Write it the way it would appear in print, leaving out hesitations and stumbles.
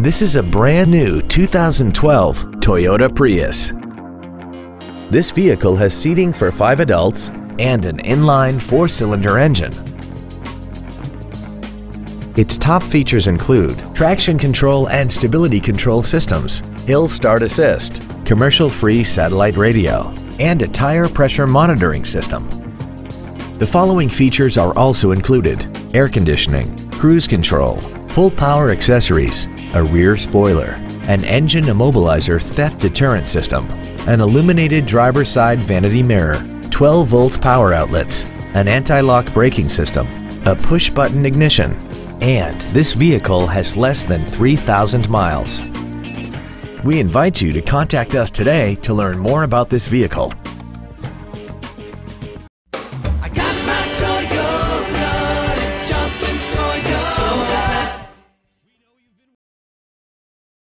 This is a brand new 2012 Toyota Prius. This vehicle has seating for 5 adults and an inline 4-cylinder engine. Its top features include traction control and stability control systems, hill start assist, commercial-free satellite radio, and a tire pressure monitoring system. The following features are also included: air conditioning, cruise control, full power accessories, a rear spoiler, an engine immobilizer theft deterrent system, an illuminated driver's side vanity mirror, 12-volt power outlets, an anti-lock braking system, a push-button ignition, and this vehicle has less than 3,000 miles. We invite you to contact us today to learn more about this vehicle.